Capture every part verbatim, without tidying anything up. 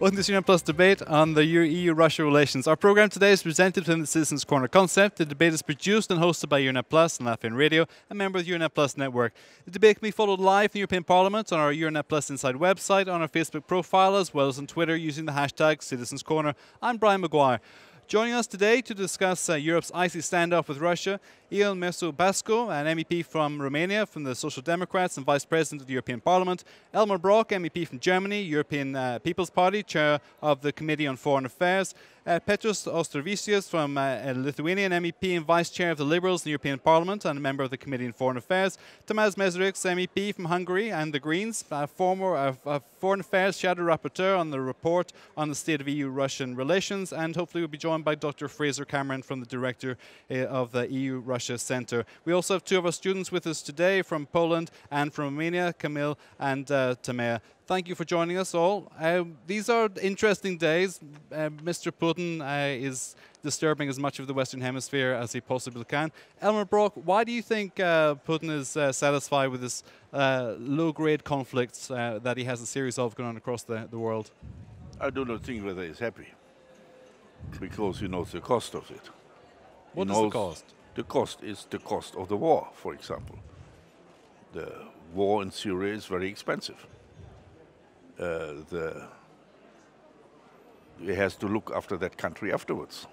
Welcome to Euranet Plus Debate on the E U-Russia relations. Our program today is presented within the Citizens Corner concept. The debate is produced and hosted by Euranet Plus and Latvian Radio, a member of the Euranet Plus network. The debate can be followed live in the European Parliament, on our Euranet Plus Inside website, on our Facebook profile, as well as on Twitter using the hashtag Citizens Corner. I'm Brian Maguire. Joining us today to discuss uh, Europe's icy standoff with Russia, Ioan Mircea Paşcu, an M E P from Romania, from the Social Democrats and Vice President of the European Parliament; Elmar Brok, M E P from Germany, European uh, People's Party, Chair of the Committee on Foreign Affairs; uh, Petras Auštrevičius from uh, Lithuanian M E P and Vice Chair of the Liberals in the European Parliament and a member of the Committee on Foreign Affairs; Tamea M E P from Hungary and the Greens, uh, former uh, uh, Foreign Affairs Shadow Rapporteur on the report on the state of E U-Russian relations; and hopefully we'll be joined by Doctor Fraser Cameron from the director uh, of the E U-Russia Center. We also have two of our students with us today from Poland and from Romania, Kamil and uh, Tamea. Thank you for joining us all. Uh, these are interesting days. Uh, Mister Putin uh, is disturbing as much of the Western Hemisphere as he possibly can. Elmar Brok, why do you think uh, Putin is uh, satisfied with this uh, low-grade conflicts uh, that he has a series of going on across the, the world? I do not think whether he's happy, because he knows the cost of it. What is the cost? The cost is the cost of the war, for example. The war in Syria is very expensive. Uh, the he has to look after that country afterwards.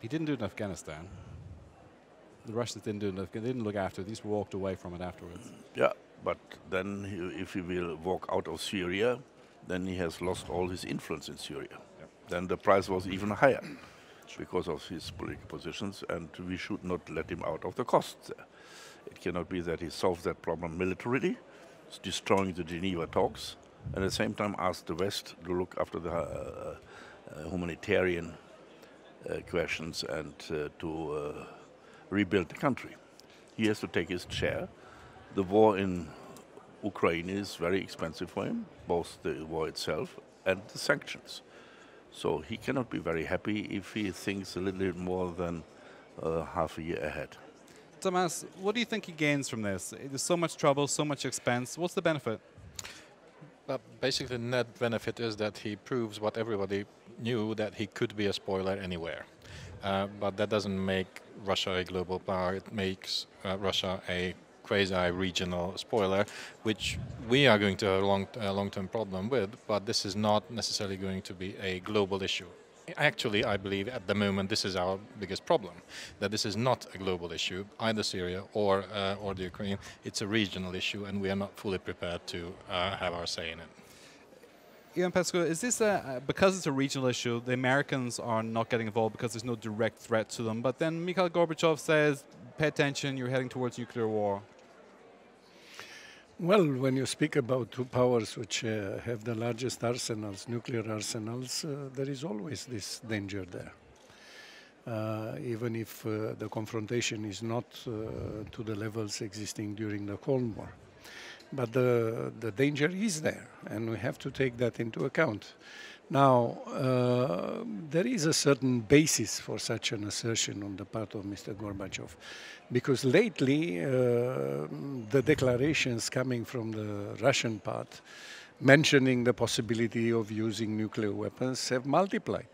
He didn't do it in Afghanistan. The Russians didn't do it in Afghanistan. They didn't look after it. These walked away from it afterwards. Yeah, but then he, if he will walk out of Syria, then he has lost all his influence in Syria. Then the price was even higher because of his political positions, and we should not let him out of the cost. It cannot be that he solves that problem militarily, destroying the Geneva talks, and at the same time asks the West to look after the uh, uh, humanitarian uh, questions and uh, to uh, rebuild the country. He has to take his share. The war in Ukraine is very expensive for him, both the war itself and the sanctions. So he cannot be very happy if he thinks a little bit more than uh, half a year ahead. Tomas, what do you think he gains from this? There's so much trouble, so much expense. What's the benefit? Well, basically the net benefit is that he proves what everybody knew, that he could be a spoiler anywhere. Uh, but that doesn't make Russia a global power. It makes uh, Russia a quasi-regional spoiler, which we are going to have a long, uh, long-term problem with, but this is not necessarily going to be a global issue. Actually, I believe at the moment this is our biggest problem, that this is not a global issue, either Syria or, uh, or the Ukraine. It's a regional issue, and we are not fully prepared to uh, have our say in it. Ioan Paşcu, is this a, because it's a regional issue, the Americans are not getting involved because there's no direct threat to them, but then Mikhail Gorbachev says, pay attention, you're heading towards nuclear war? Well, when you speak about two powers which uh, have the largest arsenals, nuclear arsenals, uh, there is always this danger there. Uh, even if uh, the confrontation is not uh, to the levels existing during the Cold War. But the, the danger is there, and we have to take that into account. Now, uh, there is a certain basis for such an assertion on the part of Mister Gorbachev, because lately uh, the declarations coming from the Russian part mentioning the possibility of using nuclear weapons have multiplied.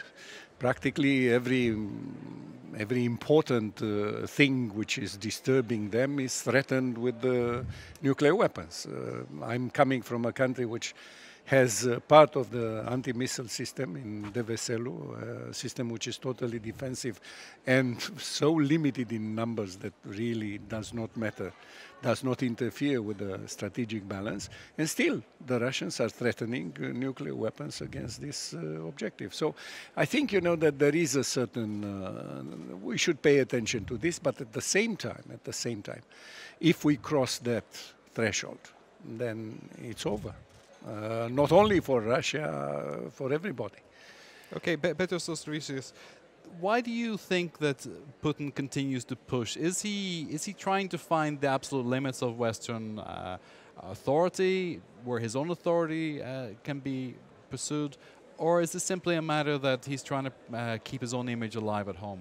Practically every, every important uh, thing which is disturbing them is threatened with the nuclear weapons. Uh, I'm coming from a country which has uh, part of the anti-missile system in Deveselu, a system which is totally defensive and so limited in numbers that really does not matter, does not interfere with the strategic balance. And still, the Russians are threatening uh, nuclear weapons against this uh, objective. So I think, you know, that there is a certain, uh, we should pay attention to this, but at the same time, at the same time, if we cross that threshold, then it's over. Uh, not only for Russia, uh, for everybody. Okay, Petras Auštrevičius, why do you think that Putin continues to push? Is he, is he trying to find the absolute limits of Western uh, authority, where his own authority uh, can be pursued? Or is this simply a matter that he's trying to uh, keep his own image alive at home?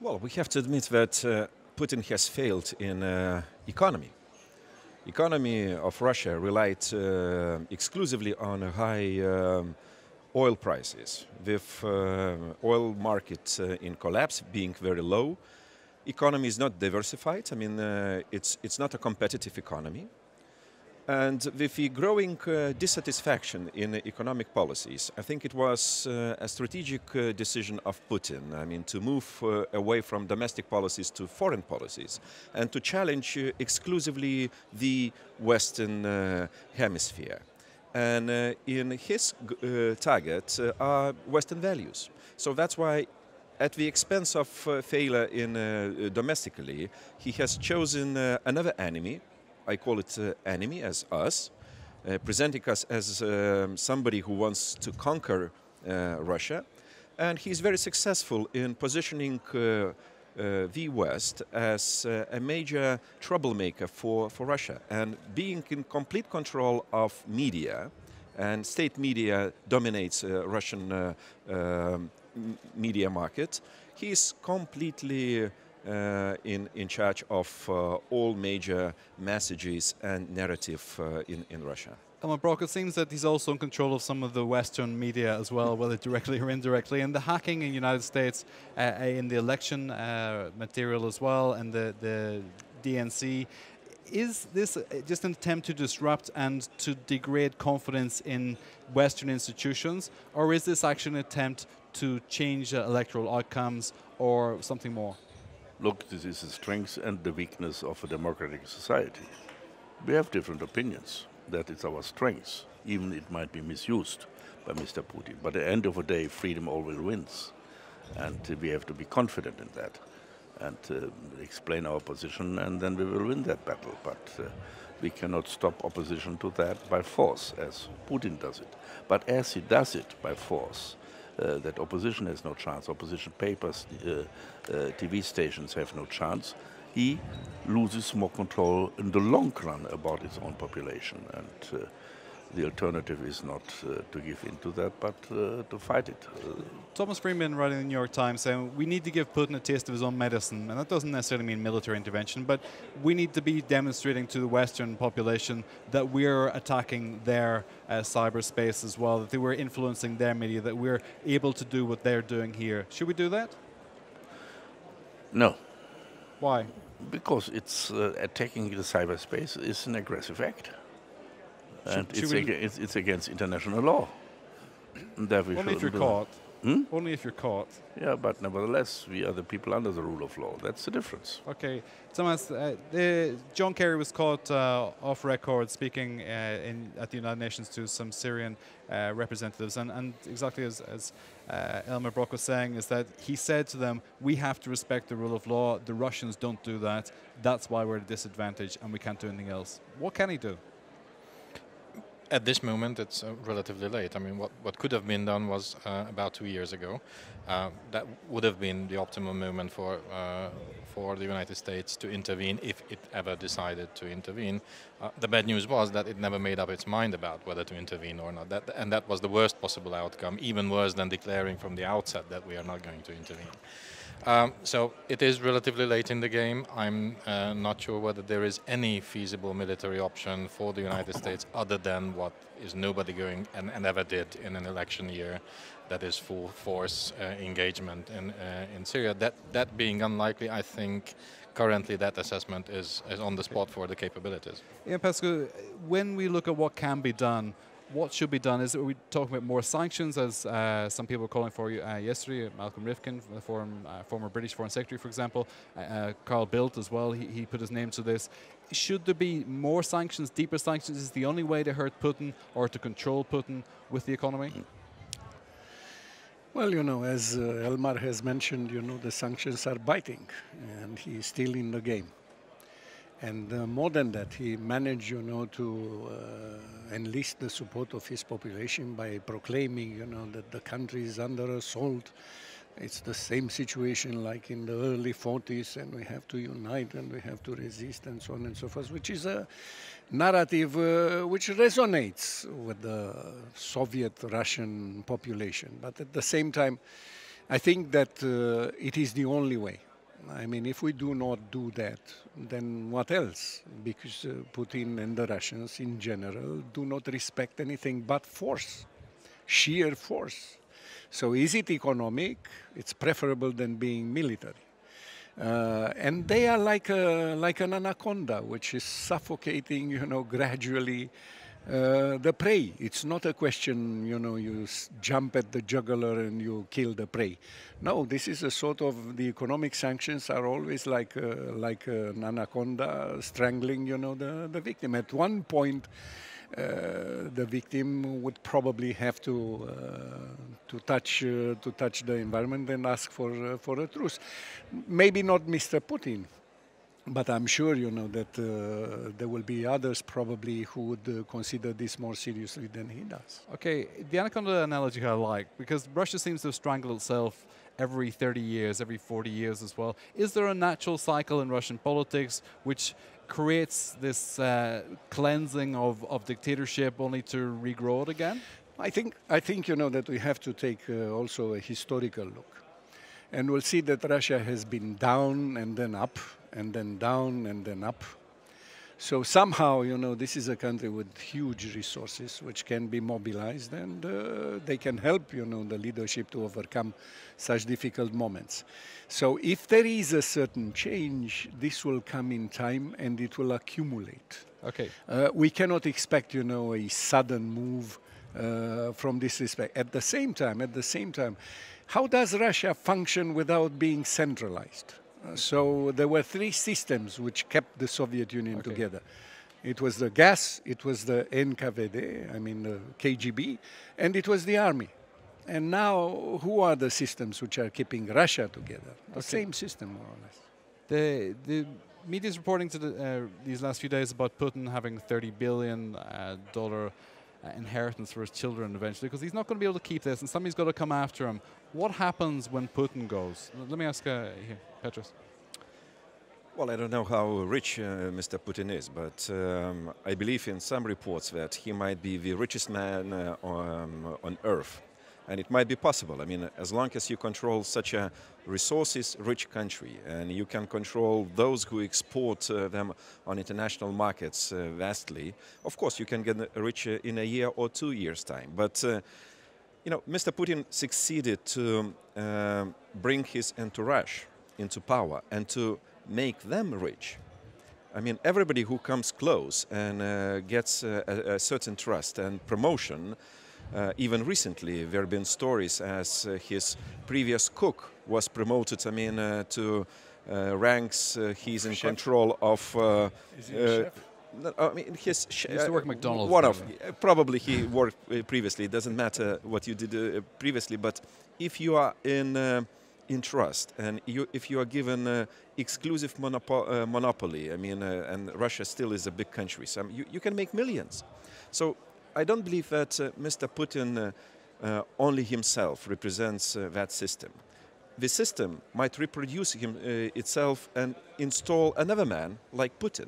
Well, we have to admit that uh, Putin has failed in uh, economy. economy of Russia relied uh, exclusively on high um, oil prices, with uh, oil market uh, in collapse, being very low. Economy is not diversified. I mean, uh, it's, it's not a competitive economy. And with the growing uh, dissatisfaction in economic policies, I think it was uh, a strategic uh, decision of Putin, I mean, to move uh, away from domestic policies to foreign policies and to challenge uh, exclusively the Western uh, hemisphere. And uh, in his uh, target uh, are Western values. So that's why, at the expense of uh, failure in, uh, domestically, he has chosen uh, another enemy. I call it uh, enemy as us, uh, presenting us as um, somebody who wants to conquer uh, Russia. And he's very successful in positioning uh, uh, the West as uh, a major troublemaker for, for Russia. And being in complete control of media, and state media dominates uh, Russian uh, uh, media market, he's completely Uh, in, in charge of uh, all major messages and narrative uh, in, in Russia. Elmar Brok, it seems that he's also in control of some of the Western media as well, whether directly or indirectly, and the hacking in the United States, uh, in the election uh, material as well, and the, the D N C. Is this just an attempt to disrupt and to degrade confidence in Western institutions, or is this actually an attempt to change uh, electoral outcomes or something more? Look, this is the strength and the weakness of a democratic society. We have different opinions. That is our strength. Even it might be misused by Mister Putin. But at the end of the day, freedom always wins. And uh, we have to be confident in that and uh, explain our position, and then we will win that battle. But uh, we cannot stop opposition to that by force, as Putin does it. But as he does it by force, Uh, that opposition has no chance, opposition papers, uh, uh, T V stations have no chance. He loses more control in the long run about his own population, and uh, the alternative is not uh, to give in to that, but uh, to fight it. Uh, Thomas Friedman writing in the New York Times saying, we need to give Putin a taste of his own medicine, and that doesn't necessarily mean military intervention, but we need to be demonstrating to the Western population that we're attacking their uh, cyberspace as well, that they were influencing their media, that we're able to do what they're doing here. Should we do that? No. Why? Because it's uh, attacking the cyberspace is an aggressive act. And should, should it's, ag it's against international law. Only if you're caught. Hmm? Only if you're caught. Yeah, but nevertheless, we are the people under the rule of law. That's the difference. Okay. Thomas, uh, the John Kerry was caught uh, off record speaking uh, in, at the United Nations to some Syrian uh, representatives. And, and exactly as, as uh, Elmar Brok was saying, is that he said to them, we have to respect the rule of law. The Russians don't do that. That's why we're at a disadvantage and we can't do anything else. What can he do? At this moment, it's uh, relatively late. I mean, what, what could have been done was uh, about two years ago. Uh, that would have been the optimal moment for, uh, for the United States to intervene, if it ever decided to intervene. Uh, the bad news was that it never made up its mind about whether to intervene or not. That, and that was the worst possible outcome, even worse than declaring from the outset that we are not going to intervene. Um, so it is relatively late in the game. I'm uh, not sure whether there is any feasible military option for the United States other than what is nobody going and, and ever did in an election year, that is full force uh, engagement in, uh, in Syria. That, that being unlikely, I think currently that assessment is, is on the spot for the capabilities. Yeah, Paşcu, when we look at what can be done, what should be done? Is, are we talking about more sanctions, as uh, some people were calling for uh, yesterday? Malcolm Rifkin, the foreign, uh, former British Foreign Secretary, for example, uh, Carl Bildt as well, he, he put his name to this. Should there be more sanctions, deeper sanctions? Is the only way to hurt Putin or to control Putin with the economy? Well, you know, as uh, Elmar has mentioned, you know, the sanctions are biting, and he's still in the game. And uh, more than that, he managed, you know, to uh, enlist the support of his population by proclaiming, you know, that the country is under assault. It's the same situation like in the early forties, and we have to unite and we have to resist and so on and so forth, which is a narrative uh, which resonates with the Soviet Russian population. But at the same time, I think that uh, it is the only way. I mean, if we do not do that, then what else? Because uh, Putin and the Russians in general do not respect anything but force, sheer force. So is it economic? It's preferable than being military. Uh, and they are like a, like an anaconda, which is suffocating, you know, gradually uh, the prey. It's not a question, you know, you s jump at the jugular and you kill the prey. No, this is a sort of, the economic sanctions are always like a, like an anaconda strangling, you know, the, the victim. At one point, Uh, the victim would probably have to uh, to touch uh, to touch the environment and ask for uh, for a truce. Maybe not Mister Putin, but I'm sure you know that uh, there will be others probably who would uh, consider this more seriously than he does. Okay, the anaconda analogy I like, because Russia seems to have strangled itself every thirty years, every forty years as well. Is there a natural cycle in Russian politics which creates this uh, cleansing of, of dictatorship only to regrow it again? I think, I think you know, that we have to take uh, also a historical look. And we'll see that Russia has been down and then up, and then down and then up. So somehow, you know, this is a country with huge resources which can be mobilized, and uh, they can help, you know, the leadership to overcome such difficult moments. So if there is a certain change, this will come in time and it will accumulate. Okay. Uh, we cannot expect, you know, a sudden move uh, from this respect. At the same time, at the same time, how does Russia function without being centralized? So there were three systems which kept the Soviet Union okay. together. It was the gas, it was the N K V D, I mean the K G B, and it was the army. And now, who are the systems which are keeping Russia together? The okay. same system, more or less. The, the media is reporting to the, uh, these last few days about Putin having thirty billion dollars uh, dollar inheritance for his children eventually, because he's not going to be able to keep this, and somebody's got to come after him. What happens when Putin goes? Let me ask uh, here, Petras. Well, I don't know how rich uh, Mister Putin is, but um, I believe in some reports that he might be the richest man uh, on, on earth. And it might be possible. I mean, as long as you control such a resources-rich country and you can control those who export uh, them on international markets uh, vastly, of course you can get rich uh, in a year or two years' time. But, uh, you know, Mister Putin succeeded to uh, bring his entourage into power and to make them rich. I mean, everybody who comes close and uh, gets uh, a, a certain trust and promotion. Uh, even recently, there have been stories as uh, his previous cook was promoted, I mean, uh, to uh, ranks uh, he's in chef. control of... Uh, Is he a uh, chef? No, I mean, his sh he used to work at McDonald's. One of, uh, probably he worked uh, previously. It doesn't matter what you did uh, previously, but if you are in, uh, in trust and you, if you are given uh, exclusive monopo uh, monopoly, I mean, uh, and Russia still is a big country, so you, you can make millions. So... I don't believe that uh, Mister Putin uh, uh, only himself represents uh, that system. The system might reproduce him, uh, itself and install another man like Putin.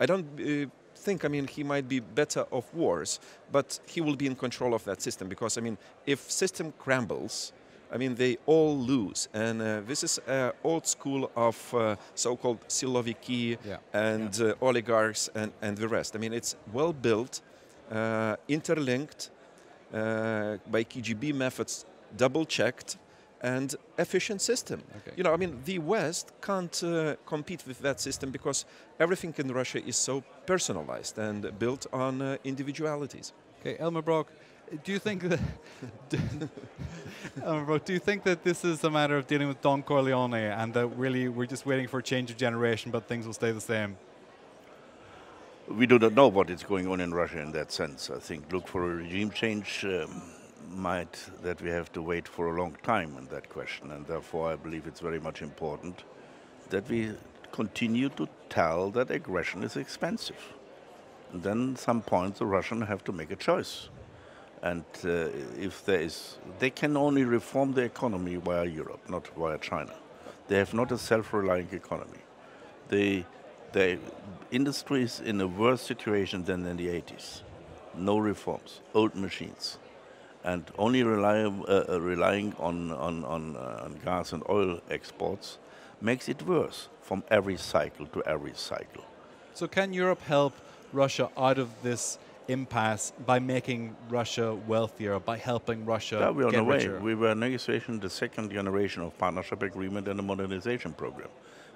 I don't uh, think, I mean, he might be better off wars, but he will be in control of that system because, I mean, if system crumbles, I mean, they all lose. And uh, this is uh, old school of uh, so-called siloviki yeah. and yeah. Uh, oligarchs and, and the rest. I mean, it's well built. Uh, interlinked uh, by K G B methods, double-checked, and efficient system. Okay. You know, I mean, the West can't uh, compete with that system because everything in Russia is so personalized and built on uh, individualities. Okay, Elmar Brok, do you think that Elmar Brok, do you think that this is a matter of dealing with Don Corleone and that really we're just waiting for a change of generation, but things will stay the same? We do not know what is going on in Russia in that sense. I think look for a regime change um, might that we have to wait for a long time in that question, and therefore I believe it's very much important that we continue to tell that aggression is expensive. And then at some point the Russians have to make a choice. And uh, if there is, they can only reform their economy via Europe, not via China. They have not a self-relying economy. They The industry is in a worse situation than in the eighties. No reforms, old machines, and only rely, uh, relying on, on, on, uh, on gas and oil exports makes it worse from every cycle to every cycle. So can Europe help Russia out of this impasse by making Russia wealthier, by helping Russia yeah, we're get on the richer? Way. We were negotiating the second generation of partnership agreement and the modernization program,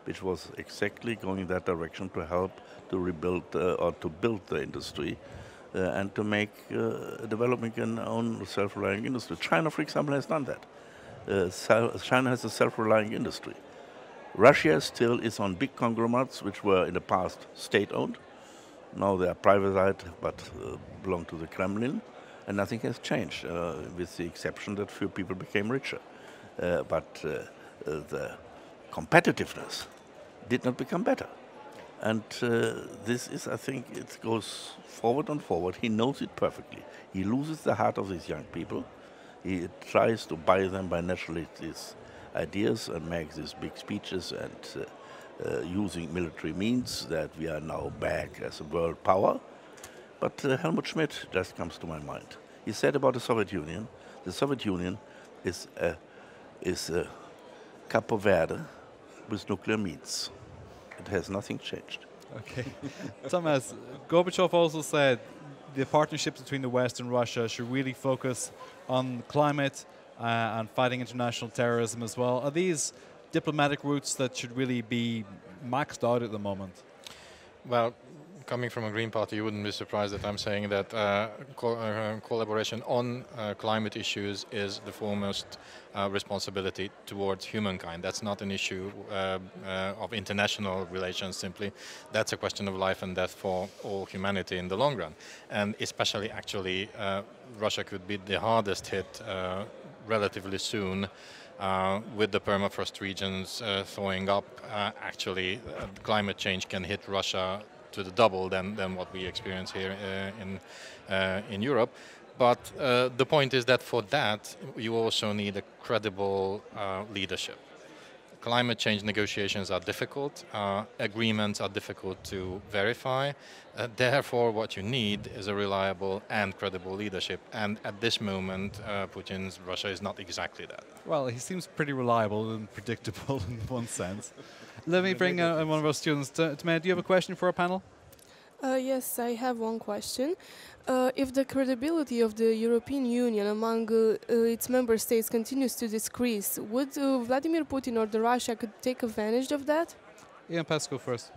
which was exactly going that direction to help to rebuild uh, or to build the industry uh, and to make uh, developing an own self-reliant industry. China, for example, has done that. Uh, so China has a self-reliant industry. Russia still is on big conglomerates, which were in the past state-owned. Now they are privatized, but uh, belong to the Kremlin. And nothing has changed, uh, with the exception that few people became richer. Uh, but uh, uh, the competitiveness did not become better. And uh, this is, I think, it goes forward and forward. He knows it perfectly. He loses the heart of these young people. He tries to buy them by nationalist ideas and makes these big speeches and uh, uh, using military means that we are now back as a world power. But uh, Helmut Schmidt just comes to my mind. He said about the Soviet Union, the Soviet Union is a, is a Capo Verde with nuclear means. It has nothing changed. Okay. Thomas, Gorbachev also said the partnerships between the West and Russia should really focus on climate uh, and fighting international terrorism as well. Are these diplomatic routes that should really be maxed out at the moment? Well, coming from a Green Party, you wouldn't be surprised that I'm saying that uh, co uh, collaboration on uh, climate issues is the foremost uh, responsibility towards humankind. That's not an issue uh, uh, of international relations simply. That's a question of life and death for all humanity in the long run. And especially, actually, uh, Russia could be the hardest hit uh, relatively soon. Uh, with the permafrost regions uh, thawing up, uh, actually, uh, climate change can hit Russia to the double than, than what we experience here uh, in, uh, in Europe. But uh, the point is that for that, you also need a credible uh, leadership. Climate change negotiations are difficult, uh, agreements are difficult to verify. Uh, therefore, what you need is a reliable and credible leadership. And at this moment, uh, Putin's Russia is not exactly that. Well, he seems pretty reliable and predictable in one sense. Let me bring uh, one of our students. Tamea, do you have a question for our panel? Uh, yes, I have one question. Uh, if the credibility of the European Union among uh, uh, its member states continues to decrease, would uh, Vladimir Putin or the Russia could take advantage of that? Ian Paschcu first.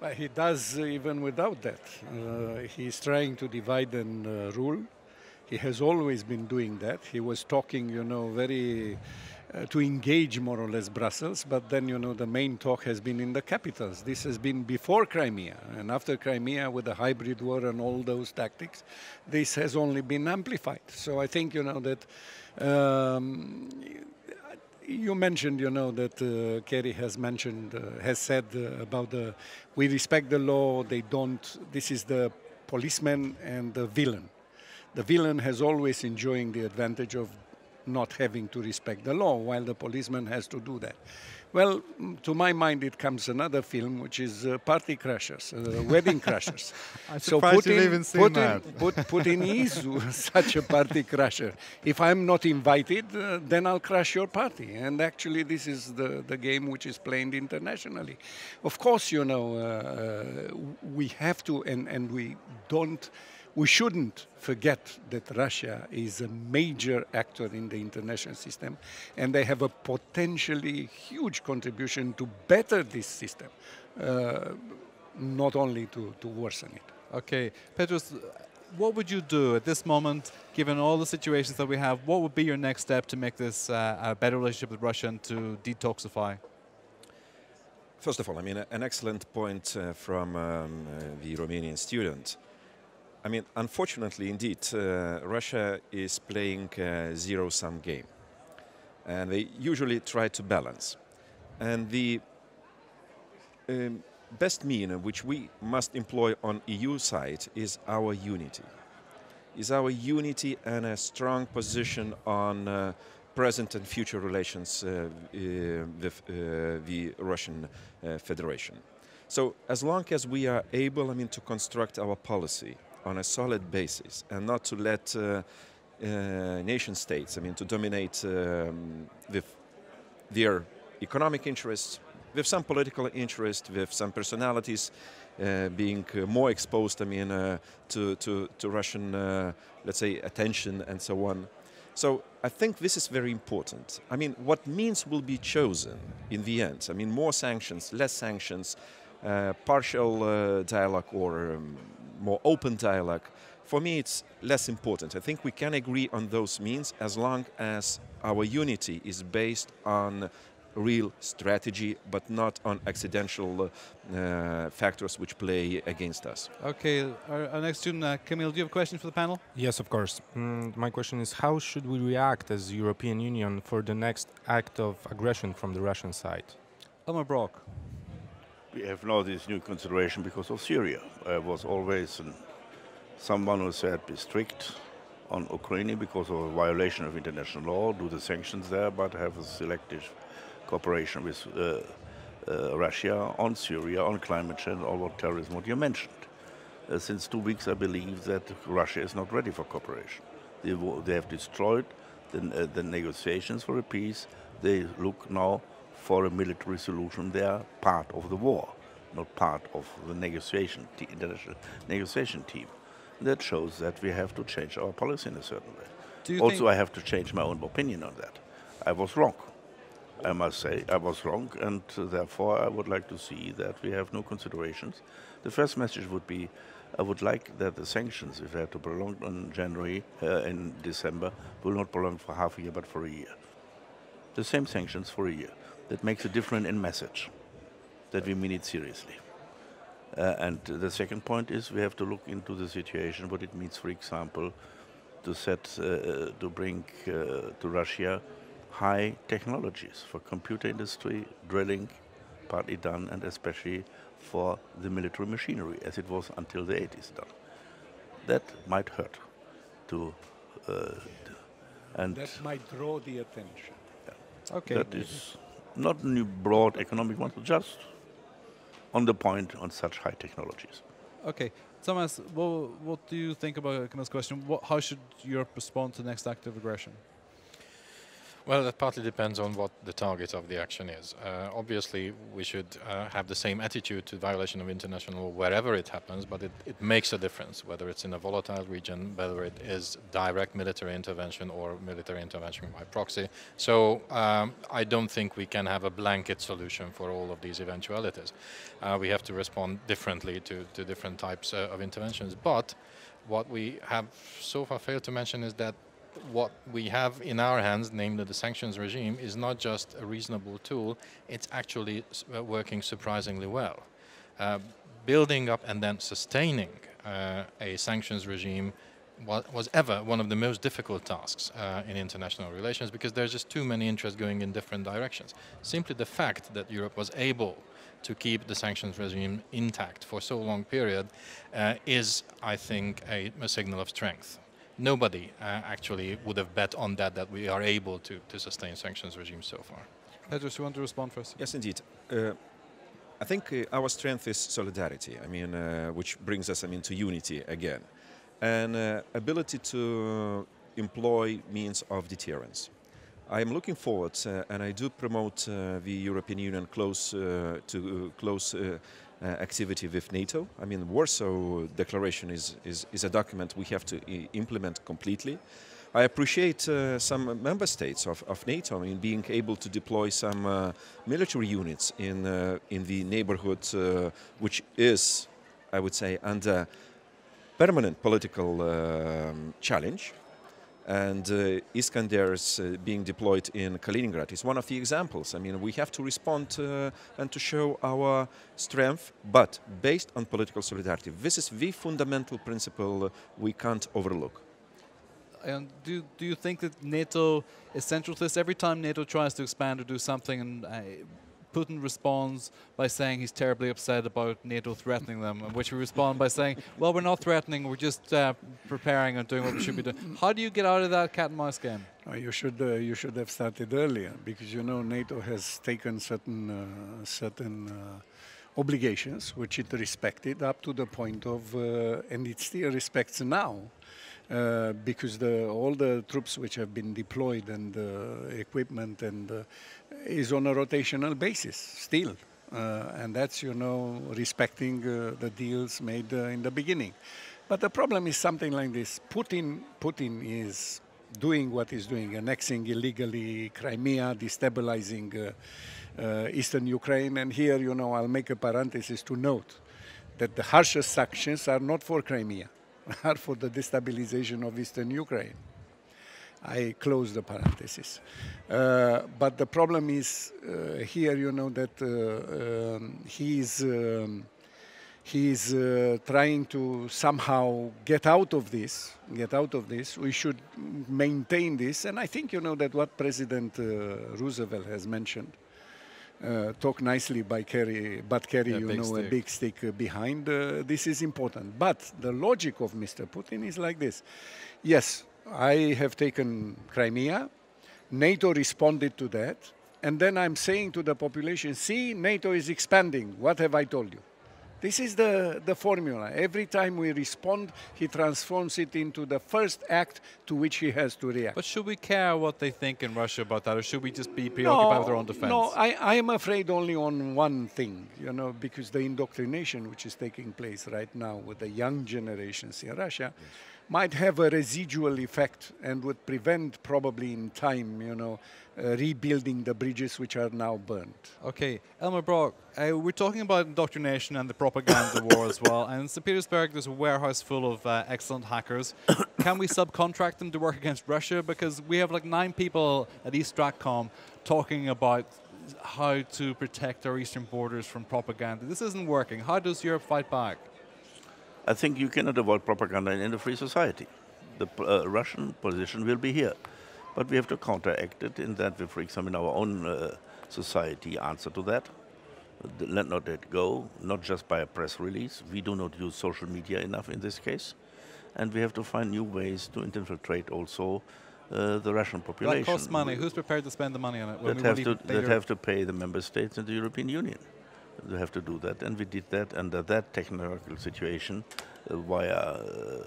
Well, he does uh, even without that. Uh, he's trying to divide and uh, rule. He has always been doing that. He was talking, you know, very... Uh, to engage more or less Brussels, but then, you know, the main talk has been in the capitals. This has been before Crimea, and after Crimea with the hybrid war and all those tactics, this has only been amplified. So I think, you know, that um, you mentioned, you know, that uh, Kerry has mentioned, uh, has said uh, about the, we respect the law, they don't, this is the policeman and the villain. The villain has always enjoying the advantage of not having to respect the law, while the policeman has to do that. Well, to my mind, it comes another film, which is uh, Party Crashers, uh, Wedding Crashers. I'm so surprised Putin, you've even seen Putin, that. Put, Putin is such a party crasher. If I'm not invited, uh, then I'll crash your party. And actually, this is the, the game which is played internationally. Of course, you know, uh, we have to, and, and we don't, we shouldn't forget that Russia is a major actor in the international system, and they have a potentially huge contribution to better this system, uh, not only to, to worsen it. Okay, Petras, what would you do at this moment, given all the situations that we have? What would be your next step to make this uh, a better relationship with Russia and to detoxify? First of all, I mean, an excellent point uh, from um, uh, the Romanian student. I mean, unfortunately, indeed, uh, Russia is playing a zero-sum game. And they usually try to balance. And the um, best mean which we must employ on E U side is our unity. Is our unity and a strong position on uh, present and future relations uh, with uh, the Russian uh, Federation. So as long as we are able, I mean, to construct our policy on a solid basis and not to let uh, uh, nation states, I mean, to dominate um, with their economic interests, with some political interest, with some personalities uh, being uh, more exposed, I mean, uh, to, to, to Russian, uh, let's say, attention and so on. So I think this is very important. I mean, what means will be chosen in the end? I mean, more sanctions, less sanctions, uh, partial uh, dialogue or um, more open dialogue. For me, it's less important. I think we can agree on those means as long as our unity is based on real strategy, but not on accidental uh, factors which play against us. Okay, our, our next student, uh, Kamil, do you have a question for the panel? Yes, of course. Mm, my question is, how should we react as European Union for the next act of aggression from the Russian side? Elmar Brok. We have now this new consideration because of Syria. I was always an, someone who said be strict on Ukraine because of a violation of international law, do the sanctions there, but have a selective cooperation with uh, uh, Russia on Syria, on climate change, all what terrorism, what you mentioned. Uh, since two weeks, I believe that Russia is not ready for cooperation. They, they have destroyed the, uh, the negotiations for a peace. They look now for a military solution. They are part of the war, not part of the negotiation, the international negotiation team. That shows that we have to change our policy in a certain way. Do you also, I have to change my own opinion on that. I was wrong. I must say I was wrong, and uh, therefore I would like to see that we have no considerations. The first message would be, I would like that the sanctions, if they are to prolong on January uh, in December, will not prolong for half a year, but for a year. The same sanctions for a year. That makes a difference in message, that we mean it seriously. Uh, and the second point is we have to look into the situation, what it means, for example, to set, uh, to bring uh, to Russia high technologies for computer industry, drilling, partly done, and especially for the military machinery, as it was until the eighties done. That might hurt. To, uh, and that might draw the attention. Yeah. Okay. That is not new broad economic one, just on the point on such high technologies. Okay. Thomas, well, what do you think about Camille's question? What, how should Europe respond to the next act of aggression? Well, that partly depends on what the target of the action is. Uh, obviously, we should uh, have the same attitude to violation of international law wherever it happens, but it, it makes a difference, whether it's in a volatile region, whether it is direct military intervention or military intervention by proxy. So um, I don't think we can have a blanket solution for all of these eventualities. Uh, we have to respond differently to, to different types uh, of interventions. But what we have so far failed to mention is that what we have in our hands, namely the sanctions regime, is not just a reasonable tool, it's actually working surprisingly well. Uh, building up and then sustaining uh, a sanctions regime was, was ever one of the most difficult tasks uh, in international relations, because there's just too many interests going in different directions. Simply the fact that Europe was able to keep the sanctions regime intact for so long period uh, is, I think, a, a signal of strength. Nobody uh, actually would have bet on that, that we are able to, to sustain sanctions regimes so far. Petras, you want to respond first? Yes, indeed. Uh, I think uh, our strength is solidarity, I mean, uh, which brings us, I mean, to unity again. And uh, ability to employ means of deterrence. I am looking forward, uh, and I do promote uh, the European Union close uh, to uh, close uh, Uh, activity with NATO. I mean, the Warsaw Declaration is, is, is a document we have to I implement completely. I appreciate uh, some member states of, of NATO, I mean, being able to deploy some uh, military units in, uh, in the neighborhood, uh, which is, I would say, under permanent political uh, challenge. And uh, Iskander's uh, being deployed in Kaliningrad is one of the examples. I mean, we have to respond uh, and to show our strength, but based on political solidarity. This is the fundamental principle we can't overlook. And do, do you think that NATO is central to this? Every time NATO tries to expand or do something, and uh, Putin responds by saying he's terribly upset about NATO threatening them, and which we respond by saying, well, we're not threatening, we're just uh, preparing and doing what we should be doing. How do you get out of that cat and mouse game? Oh, you should, uh, you should have started earlier, because, you know, NATO has taken certain, uh, certain uh, obligations, which it respected up to the point of, uh, and it still respects now, uh, because the, all the troops which have been deployed and uh, equipment and uh, is on a rotational basis still. Uh, and that's, you know, respecting uh, the deals made uh, in the beginning. But the problem is something like this. Putin, Putin is doing what he's doing, annexing illegally Crimea, destabilizing uh, uh, eastern Ukraine. And here, you know, I'll make a parenthesis to note that the harshest sanctions are not for Crimea, are for the destabilization of eastern Ukraine. I close the parenthesis. Uh, but the problem is uh, here, you know, that uh, um, he is, um, he is uh, trying to somehow get out of this, get out of this. We should maintain this. And I think, you know, that what President uh, Roosevelt has mentioned, uh, talk nicely by carry, but carry, you know, a big stick behind, uh, this is important. But the logic of Mister Putin is like this. Yes. I have taken Crimea, NATO responded to that, and then I'm saying to the population, see, NATO is expanding, what have I told you? This is the, the formula. Every time we respond, he transforms it into the first act to which he has to react. But should we care what they think in Russia about that, or should we just be preoccupied no, with our own defense? No, I, I am afraid only on one thing, you know, because the indoctrination which is taking place right now with the young generations in Russia, yes, might have a residual effect and would prevent, probably in time, you know, uh, rebuilding the bridges which are now burned. Okay, Elmar Brok, uh, we're talking about indoctrination and the propaganda war as well. And in Saint Petersburg, there's a warehouse full of uh, excellent hackers. Can we subcontract them to work against Russia? Because we have like nine people at East Stratcom talking about how to protect our eastern borders from propaganda. This isn't working. How does Europe fight back? I think you cannot avoid propaganda in a free society. The uh, Russian position will be here. But we have to counteract it in that we, for example, in our own uh, society, answer to that. Let not that go, not just by a press release. We do not use social media enough in this case. And we have to find new ways to infiltrate also uh, the Russian population. That costs money. Who's prepared to spend the money on it? That, have to, that have to pay the member states and the European Union. We have to do that, and we did that under that technological situation uh, via uh,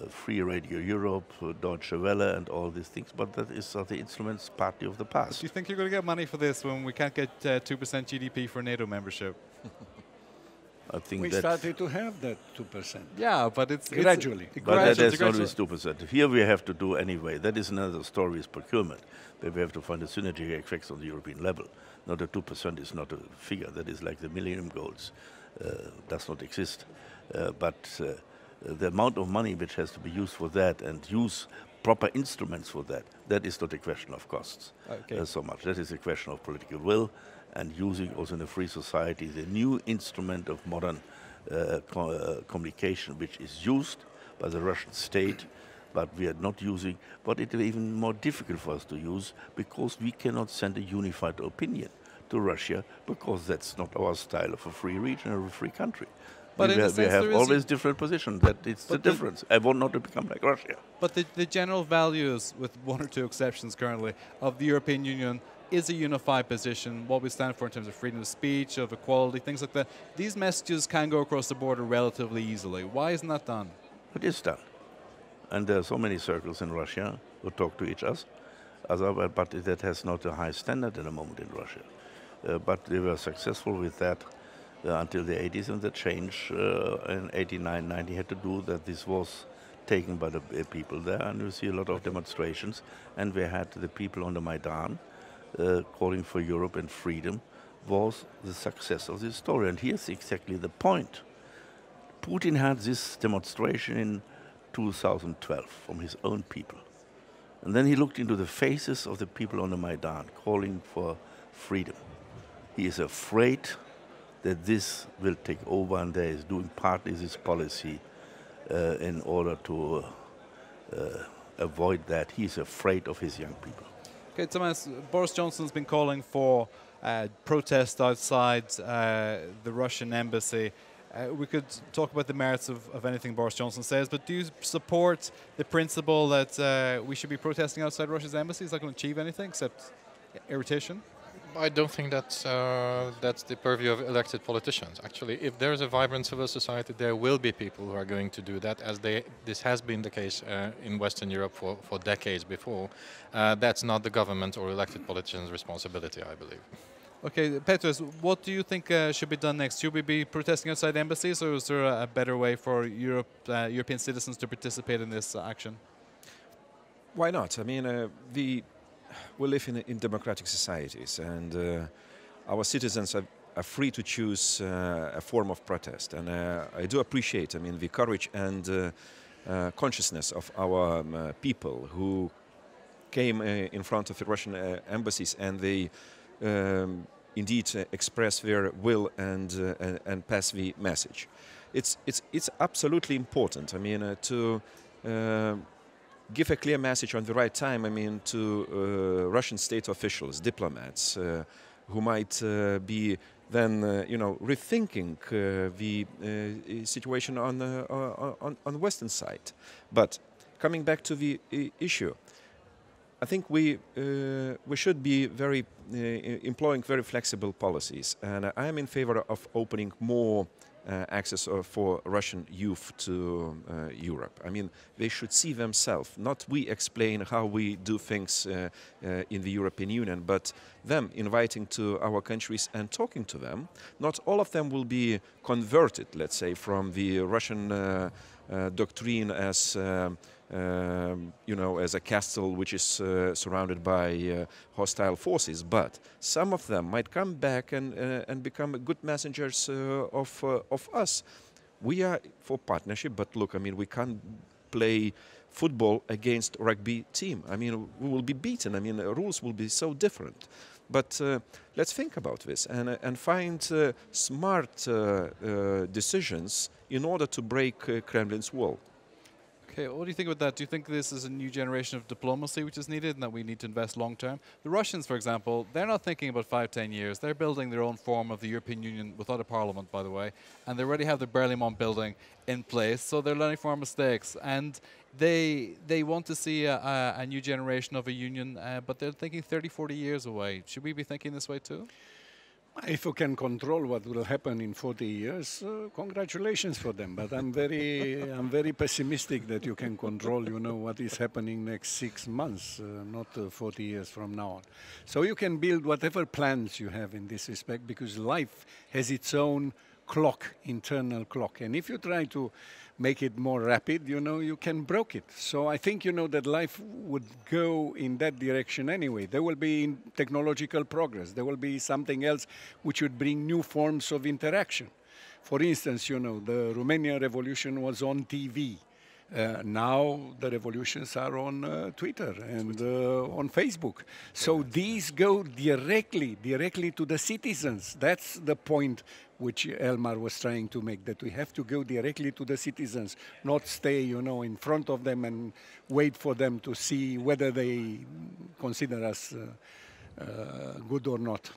uh, Free Radio Europe, uh, Deutsche Welle, and all these things. But that is uh, the instruments party of the past. Do you think you're going to get money for this when we can't get uh, two percent G D P for NATO membership? I think we started to have that two percent. Yeah, but it's gradually. It's but that's always two percent. Here we have to do anyway. That is another story, is procurement. That we have to find the synergy effects on the European level. Now, the two percent is not a figure. That is like the Millennium Goals. Uh, does not exist. Uh, but uh, the amount of money which has to be used for that and use proper instruments for that, that is not a question of costs okay. uh, so much. That is a question of political will and using also in a free society the new instrument of modern uh, co uh, communication which is used by the Russian state, but we are not using, but it is even more difficult for us to use because we cannot send a unified opinion to Russia because that's not our style of a free region or a free country. But we, in we, a sense we have always different positions. That it's the, the difference. I want not to become like Russia. But the, the general values, with one or two exceptions currently, of the European Union is a unified position, what we stand for in terms of freedom of speech, of equality, things like that. These messages can go across the border relatively easily. Why isn't that done? It is done. And there are so many circles in Russia who talk to each other, but that has not a high standard at the moment in Russia. Uh, but they were successful with that uh, until the eighties, and the change uh, in eighty-nine, ninety had to do that this was taken by the uh, people there, and you see a lot of demonstrations, and we had the people on the Maidan uh, calling for Europe and freedom was the success of this story. And here's exactly the point. Putin had this demonstration in two thousand twelve from his own people. And then he looked into the faces of the people on the Maidan calling for freedom. He is afraid that this will take over, and there is doing partly this policy uh, in order to uh, uh, avoid that. He is afraid of his young people. Okay, Thomas, Boris Johnson's been calling for uh, protests outside uh, the Russian embassy. Uh, we could talk about the merits of, of anything Boris Johnson says, but do you support the principle that uh, we should be protesting outside Russia's embassy? Is that going to achieve anything except irritation? I don't think that's, uh, that's the purview of elected politicians. Actually, if there is a vibrant civil society, there will be people who are going to do that, as they, this has been the case uh, in Western Europe for, for decades before. Uh, that's not the government or elected politicians' responsibility, I believe. Okay, Petras, what do you think uh, should be done next? Should we be protesting outside embassies, or is there a better way for Europe, uh, European citizens to participate in this action? Why not? I mean, uh, the... we live in, in democratic societies, and uh, our citizens are, are free to choose uh, a form of protest. And uh, I do appreciate, I mean, the courage and uh, uh, consciousness of our um, uh, people who came uh, in front of the Russian uh, embassies, and they um, indeed uh, express their will and, uh, and and pass the message. It's it's it's absolutely important. I mean, uh, to. Uh, give a clear message on the right time, I mean, to uh, Russian state officials, diplomats, uh, who might uh, be then, uh, you know, rethinking uh, the uh, situation on the uh, on, on the Western side. But coming back to the uh, issue, I think we uh, we should be very uh, employing very flexible policies, and I am in favor of opening more Uh, access uh, for Russian youth to uh, Europe. I mean, they should see themselves, not we explain how we do things uh, uh, in the European Union, but them inviting to our countries and talking to them. Not all of them will be converted, let's say, from the Russian uh, uh, doctrine as um, Um, you know, as a castle which is uh, surrounded by uh, hostile forces, but some of them might come back and uh, and become good messengers uh, of uh, of us. We are for partnership, but look, I mean, we can't play football against rugby team. I mean, we will be beaten. I mean, the rules will be so different. But uh, let's think about this and uh, and find uh, smart uh, uh, decisions in order to break uh, Kremlin's wall. Okay, what do you think about that? Do you think this is a new generation of diplomacy which is needed, and that we need to invest long-term? The Russians, for example, they're not thinking about five, ten years. They're building their own form of the European Union without a parliament, by the way, and they already have the Berlaymont building in place, so they're learning from mistakes. And they they want to see a, a, a new generation of a union, uh, but they're thinking thirty, forty years away. Should we be thinking this way too? If we can control what will happen in forty years, uh, congratulations for them. But I'm very, I'm very pessimistic that you can control, you know, what is happening next six months, uh, not uh, forty years from now on. So you can build whatever plans you have in this respect, because life has its own clock, internal clock. And if you try to make it more rapid, you know, you can broke it. So I think, you know, that life would go in that direction anyway. There will be technological progress. There will be something else which would bring new forms of interaction. For instance, you know, the Romanian revolution was on T V. Uh, now the revolutions are on uh, Twitter and uh, on Facebook. So these go directly, directly to the citizens. That's the point which Elmar was trying to make, that we have to go directly to the citizens, not stay, you know, in front of them and wait for them to see whether they consider us uh, uh, good or not.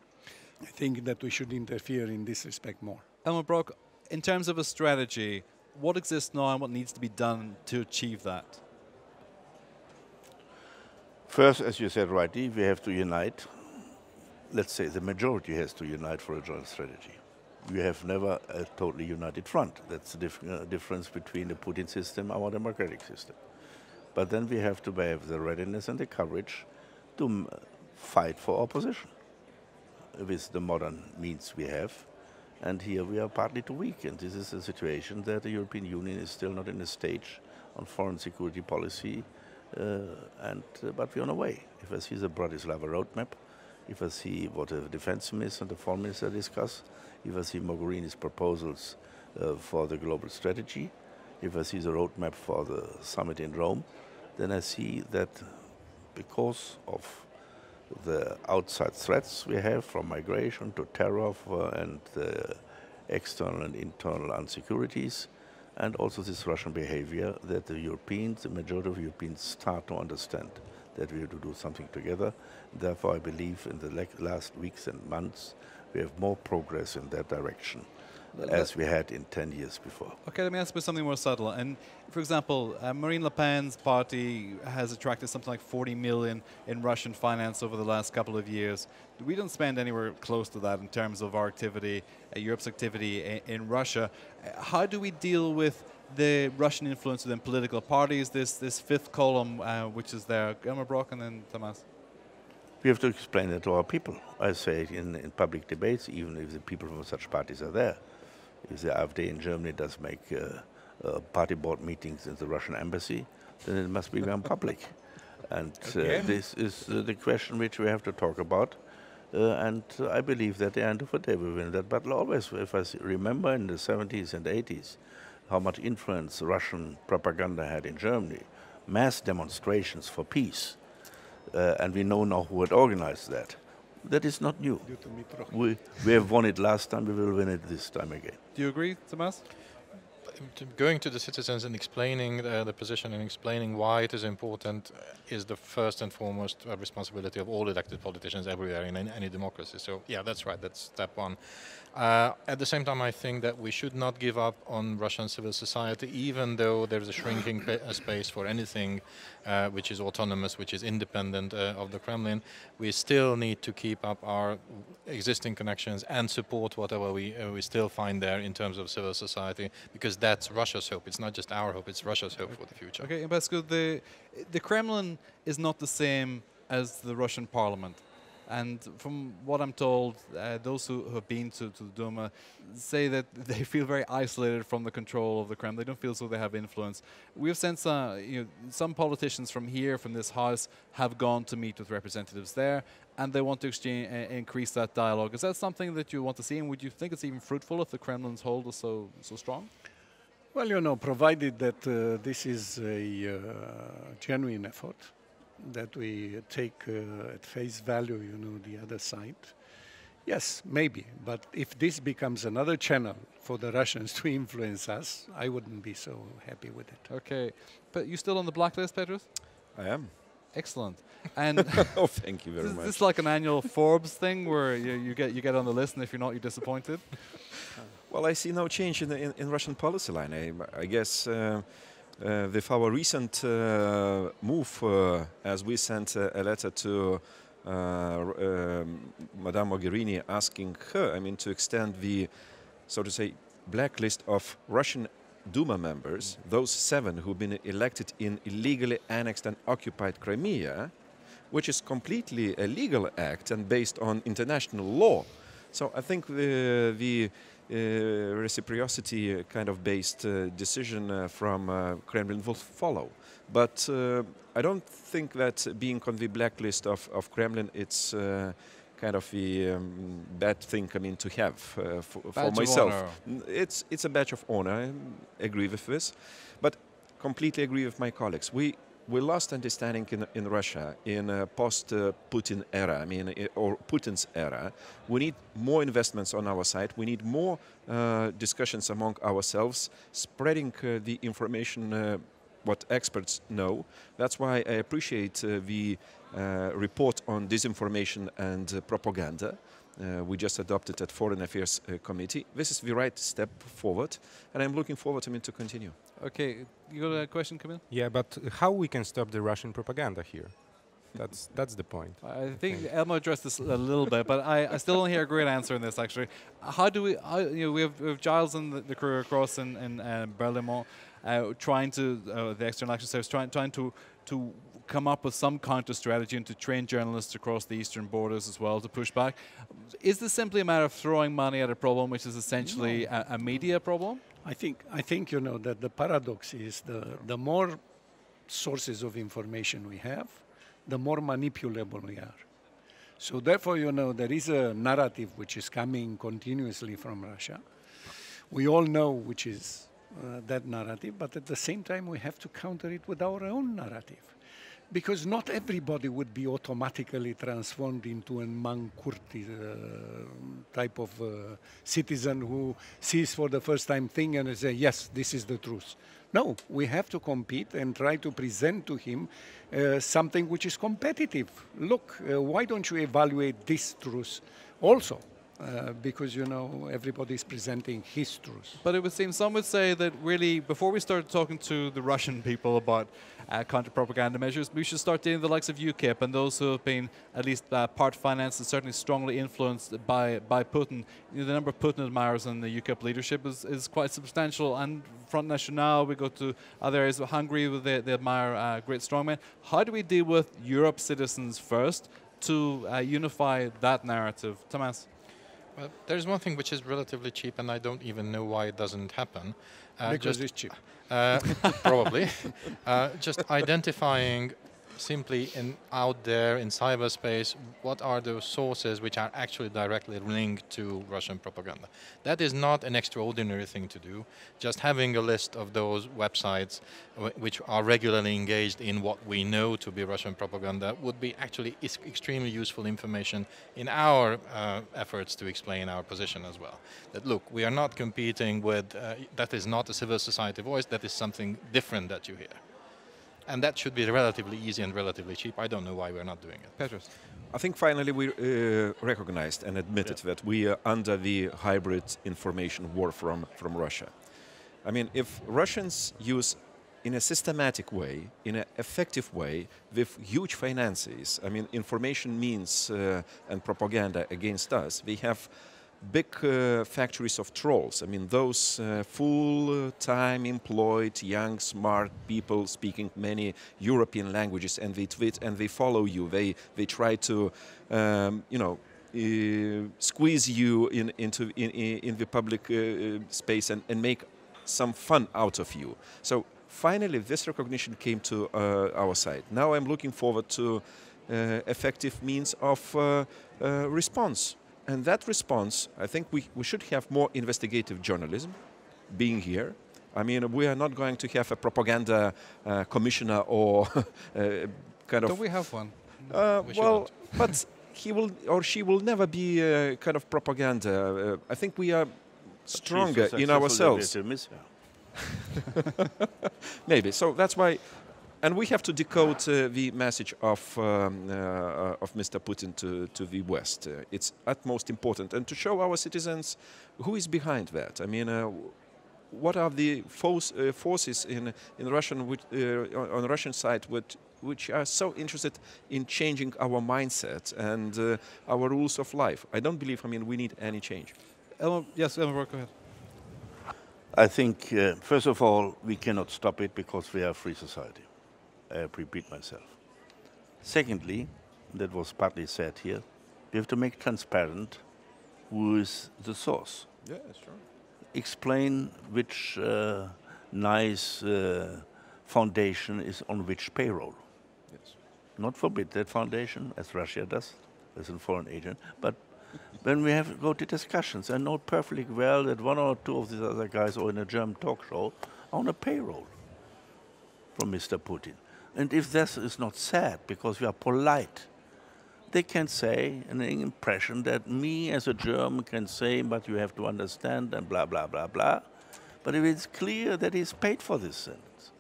I think that we should interfere in this respect more. Elmar Brok, in terms of a strategy, what exists now and what needs to be done to achieve that? First, as you said rightly, we have to unite. Let's say the majority has to unite for a joint strategy. We have never a totally united front. That's the dif uh, difference between the Putin system and our democratic system. But then we have to have the readiness and the courage to m fight for opposition with the modern means we have. And here we are partly too weak, and this is a situation that the European Union is still not in a stage on foreign security policy, uh, and, uh, but we're on our way. If I see the Bratislava roadmap, if I see what the defense minister and the foreign minister discuss, if I see Mogherini's proposals uh, for the global strategy, if I see the roadmap for the summit in Rome, then I see that because of the outside threats we have, from migration to terror for, and the external and internal insecurities, and also this Russian behavior, that the Europeans, the majority of Europeans, start to understand that we have to do something together. Therefore, I believe in the last weeks and months we have more progress in that direction. as we had in ten years before. Okay, let me ask you something more subtle. And for example, uh, Marine Le Pen's party has attracted something like forty million in Russian finance over the last couple of years. We don't spend anywhere close to that in terms of our activity, uh, Europe's activity in, in Russia. How do we deal with the Russian influence within political parties, this, this fifth column, uh, which is there? Elmar Brok and then Tamás. We have to explain it to our people. I say it in, in public debates, even if the people from such parties are there. If the AfD in Germany does make uh, uh, party board meetings in the Russian embassy, then it must become public. And okay. uh, this is uh, the question which we have to talk about. Uh, and uh, I believe that at the end of the day we win that battle always. If I remember in the seventies and eighties how much influence Russian propaganda had in Germany, mass demonstrations for peace. Uh, and we know now who had organized that. That is not new. We, we have won it last time, we will win it this time again. Do you agree, Tamás? Going to the citizens and explaining uh, the position and explaining why it is important is the first and foremost responsibility of all elected politicians everywhere in any democracy. So yeah, that's right, that's step one. Uh, at the same time, I think that we should not give up on Russian civil society, even though there's a shrinking space for anything uh, which is autonomous, which is independent uh, of the Kremlin. We still need to keep up our existing connections and support whatever we, uh, we still find there in terms of civil society, because that That's Russia's hope. It's not just our hope, it's Russia's hope for the future. Okay, and Paşcu, the, the Kremlin is not the same as the Russian parliament. And from what I'm told, uh, those who have been to, to the Duma say that they feel very isolated from the control of the Kremlin. They don't feel so they have influence. We have sensed uh, you know, some politicians from here, from this house, have gone to meet with representatives there, and they want to exchange, uh, increase that dialogue. Is that something that you want to see? And would you think it's even fruitful if the Kremlin's hold is so, so strong? Well, you know, provided that uh, this is a uh, genuine effort, that we take uh, at face value, you know, the other side, yes, maybe. But if this becomes another channel for the Russians to influence us, I wouldn't be so happy with it. Okay. But you still on the blacklist, Petras? I am. Excellent. And oh, thank you very much. Is this like an annual Forbes thing where you, you, get, you get on the list and if you're not, you're disappointed? Well, I see no change in, the, in, in Russian policy line. I, I guess uh, uh, with our recent uh, move, uh, as we sent uh, a letter to uh, uh, Madame Mogherini asking her, I mean, to extend the, so to say, blacklist of Russian Duma members, mm-hmm. those seven who've been elected in illegally annexed and occupied Crimea, which is completely a legal act and based on international law. So I think the, the Uh, reciprocity uh, kind of based uh, decision uh, from uh, Kremlin will follow. But uh, I don't think that being on the blacklist of, of Kremlin, it's uh, kind of the um, bad thing, I mean, to have uh, for myself. It's, it's a badge of honor, I agree with this, but completely agree with my colleagues. We We lost understanding in, in Russia in a post-Putin era, I mean, or Putin's era. We need more investments on our side. We need more uh, discussions among ourselves, spreading uh, the information uh, what experts know. That's why I appreciate uh, the uh, report on disinformation and uh, propaganda. Uh, we just adopted at Foreign Affairs uh, Committee. This is the right step forward, and I'm looking forward to it to continue. Okay, you got a question, Kamil? Yeah, but how we can stop the Russian propaganda here? That's that's the point. I think Elmar addressed this a little bit, but I, I still don't hear a great answer in this. Actually, how do we? How, you know, we have, we have Giles and the, the crew across in, in uh, Berlaymont uh, trying to uh, the External Action Service trying trying to to. come up with some counter strategy and to train journalists across the eastern borders as well to push back. Is this simply a matter of throwing money at a problem which is essentially no. a, a media problem? I think, I think you know, that the paradox is the, the more sources of information we have, the more manipulable we are. So therefore, you know, there is a narrative which is coming continuously from Russia. We all know which is uh, that narrative, but at the same time, we have to counter it with our own narrative. Because not everybody would be automatically transformed into a Mankurti uh, type of uh, citizen who sees for the first time thing and say, yes, this is the truth. No, we have to compete and try to present to him uh, something which is competitive. Look, uh, why don't you evaluate this truth also? uh, because, you know, everybody's presenting his truth. But it would seem, some would say that really, before we start talking to the Russian people about uh, counter-propaganda measures, we should start dealing with the likes of U KIP and those who have been at least uh, part-financed and certainly strongly influenced by, by Putin. You know, the number of Putin admirers in the U KIP leadership is, is quite substantial, and Front National, we go to other areas of Hungary where they, they admire uh, great strongmen. How do we deal with Europe's citizens first to uh, unify that narrative? Tamás? Well, there's one thing which is relatively cheap, and I don't even know why it doesn't happen. Uh, because just, it's cheap. Uh, probably. Uh, just identifying simply in out there in cyberspace what are those sources which are actually directly linked to Russian propaganda. That is not an extraordinary thing to do. Just having a list of those websites which are regularly engaged in what we know to be Russian propaganda would be actually is extremely useful information in our uh, efforts to explain our position as well. That look, we are not competing with, uh, that is not a civil society voice, that is something different that you hear. And that should be relatively easy and relatively cheap. I don't know why we're not doing it. Petras? I think finally we uh, recognized and admitted yeah. that we are under the hybrid information war from, from Russia. I mean, if Russians use in a systematic way, in an effective way, with huge finances, I mean, information means uh, and propaganda against us, we have big uh, factories of trolls. I mean, those uh, full-time employed, young, smart people speaking many European languages, and they tweet and they follow you. They they try to, um, you know, uh, squeeze you in into in, in the public uh, space and, and make some fun out of you. So finally, this recognition came to uh, our side. Now I'm looking forward to uh, effective means of uh, uh, response. And that response, I think we, we should have more investigative journalism being here. I mean, we are not going to have a propaganda uh, commissioner or uh, kind of... Don't we have one? Uh, we well, but he will or she will never be uh, kind of propaganda. Uh, I think we are stronger in ourselves. Maybe. So that's why... And we have to decode uh, the message of, um, uh, of Mister Putin to, to the West. Uh, it's utmost important. And to show our citizens who is behind that. I mean, uh, what are the force, uh, forces in, in Russian, which, uh, on the Russian side which, which are so interested in changing our mindset and uh, our rules of life? I don't believe, I mean, we need any change. Elmar, yes, Elmar Brok, go ahead. I think, uh, first of all, we cannot stop it because we are a free society. I repeat myself. Secondly, that was partly said here, we have to make transparent who is the source. Yeah, sure. Explain which uh, nice uh, foundation is on which payroll. Yes. Not forbid that foundation, as Russia does, as a foreign agent, but when we have go to discussions, I know perfectly well that one or two of these other guys or in a German talk show are on a payroll from Mister Putin. And if this is not said, because we are polite, they can say an impression that me as a German can say, but you have to understand and blah, blah, blah, blah. But if it's clear that he's paid for this sentence.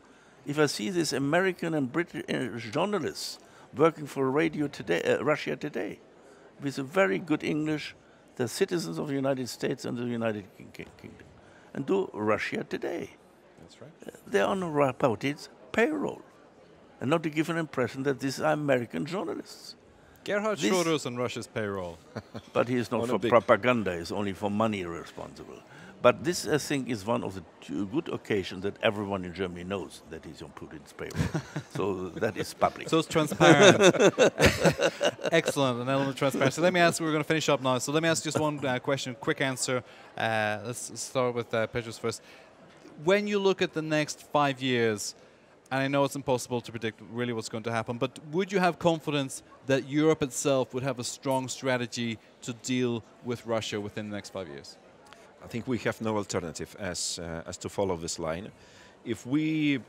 If I see this American and British uh, journalists working for Radio Today, uh, Russia Today, with a very good English, the citizens of the United States and the United Kingdom, and do Russia Today. That's right. Uh, they're on Putin's payroll. And not to give an impression that these are American journalists. Gerhard Schroeder is on Russia's payroll. But he is not for propaganda, he's only for money responsible. But this, I think, is one of the two good occasions that everyone in Germany knows that he's on Putin's payroll. So that is public. So it's transparent. Excellent, an element of transparency. So let me ask, we're going to finish up now. So let me ask just one uh, question, quick answer. Uh, let's start with uh, Petras first. When you look at the next five years, and I know it's impossible to predict really what's going to happen, but would you have confidence that Europe itself would have a strong strategy to deal with Russia within the next five years? I think we have no alternative as, uh, as to follow this line. If we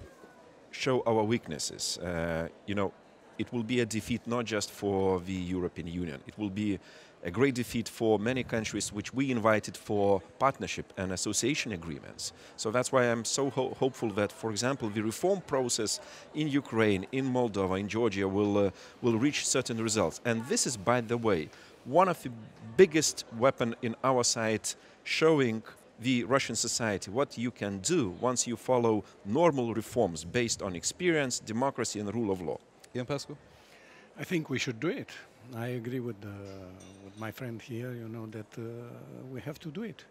show our weaknesses, uh, you know, it will be a defeat not just for the European Union. It will be a great defeat for many countries which we invited for partnership and association agreements. So that's why I'm so ho hopeful that, for example, the reform process in Ukraine, in Moldova, in Georgia will, uh, will reach certain results. And this is, by the way, one of the biggest weapons in our side, showing the Russian society what you can do once you follow normal reforms based on experience, democracy and rule of law. Ian Paşcu? I think we should do it. I agree with, uh, with my friend here, you know, that uh, we have to do it.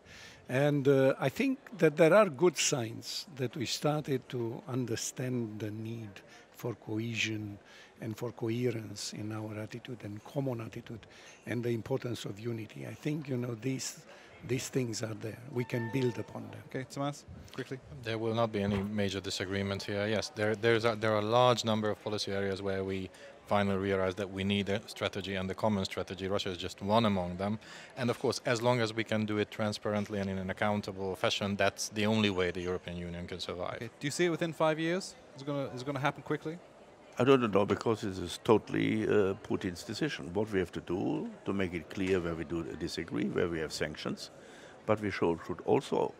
And uh, I think that there are good signs that we started to understand the need for cohesion and for coherence in our attitude and common attitude and the importance of unity. I think, you know, these, these things are there. We can build upon them. Okay, Tomas, quickly. There will not be any major disagreement here. Yes, there, there's a, there are a large number of policy areas where we finally realize that we need a strategy and a common strategy. Russia is just one among them. And of course, as long as we can do it transparently and in an accountable fashion, that's the only way the European Union can survive. Okay. Do you see it within five years? Is it gonna, is it gonna happen quickly? I don't know, because this is totally uh, Putin's decision. What we have to do to make it clear where we do disagree, where we have sanctions, but we should also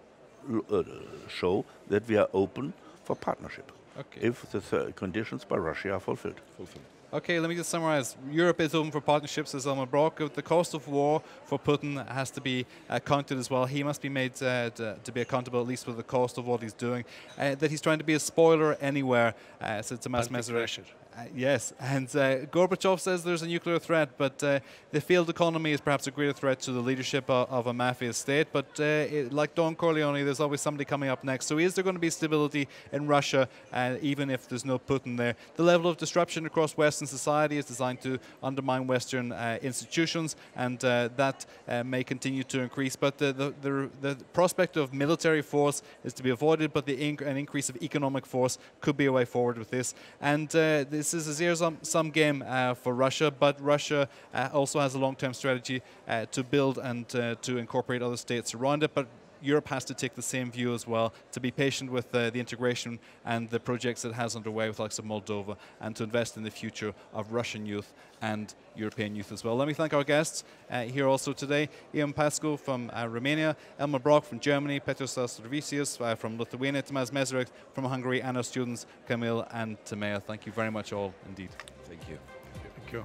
uh, show that we are open for partnership, okay, if the conditions by Russia are fulfilled. fulfilled. Okay, let me just summarize. Europe is open for partnerships, as Elmar Brok. The cost of war for Putin has to be accounted as well. He must be made uh, to, to be accountable, at least for the cost of what he's doing. Uh, that he's trying to be a spoiler anywhere, uh, so it's a mass measuration. Uh, yes, and uh, Gorbachev says there's a nuclear threat, but uh, the failed economy is perhaps a greater threat to the leadership of, of a mafia state. But uh, it, like Don Corleone, there's always somebody coming up next. So is there going to be stability in Russia, uh, even if there's no Putin there? The level of disruption across Western society is designed to undermine Western uh, institutions, and uh, that uh, may continue to increase. But the, the, the, the prospect of military force is to be avoided, but the inc an increase of economic force could be a way forward with this. And uh, the This is a zero-sum game uh, for Russia, but Russia uh, also has a long-term strategy uh, to build and uh, to incorporate other states around it. But Europe has to take the same view as well, to be patient with uh, the integration and the projects it has underway with the likes of Moldova, and to invest in the future of Russian youth and European youth as well. Let me thank our guests uh, here also today. Ian Paşcu from uh, Romania, Elmar Brok from Germany, Petras Auštrevičius uh, from Lithuania, Tomas Mezerek from Hungary, and our students Kamil and Tamea. Thank you very much all indeed. Thank you. Thank you.